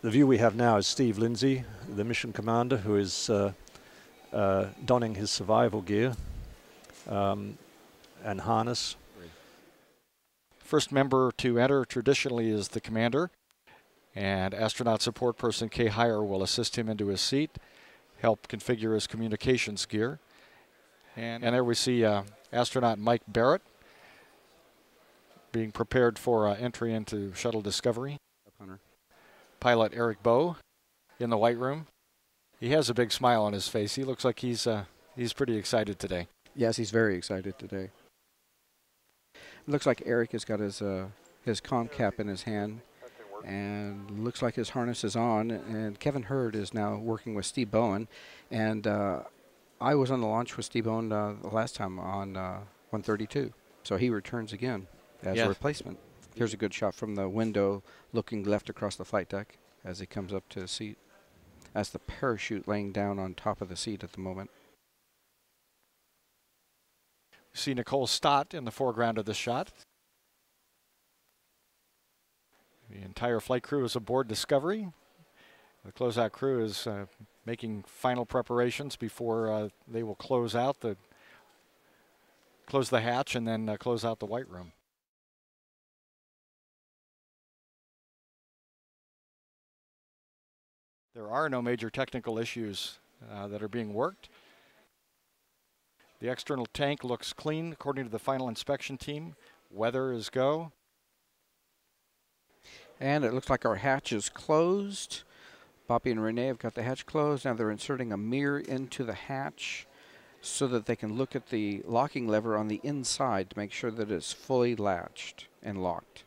The view we have now is Steve Lindsey, the mission commander, who is donning his survival gear and harness. First member to enter traditionally is the commander, and astronaut support person Kay Hire will assist him into his seat, help configure his communications gear. And there we see astronaut Mike Barrett being prepared for entry into shuttle Discovery. Pilot Eric Boe in the White Room. He has a big smile on his face. He looks like he's pretty excited today. Yes, he's very excited today. It looks like Eric has got his comm cap in his hand, and looks like his harness is on. And Kevin Hurd is now working with Steve Bowen, and I was on the launch with Steve Bowen the last time on 132. So he returns again as a replacement. Here's a good shot from the window looking left across the flight deck as he comes up to the seat. That's the parachute laying down on top of the seat at the moment. You see Nicole Stott in the foreground of the shot. The entire flight crew is aboard Discovery. The closeout crew is making final preparations before they will close the hatch and then close out the White Room. There are no major technical issues that are being worked. The external tank looks clean according to the final inspection team. Weather is go. And it looks like our hatch is closed. Poppy and Renee have got the hatch closed. Now they're inserting a mirror into the hatch so that they can look at the locking lever on the inside to make sure that it's fully latched and locked.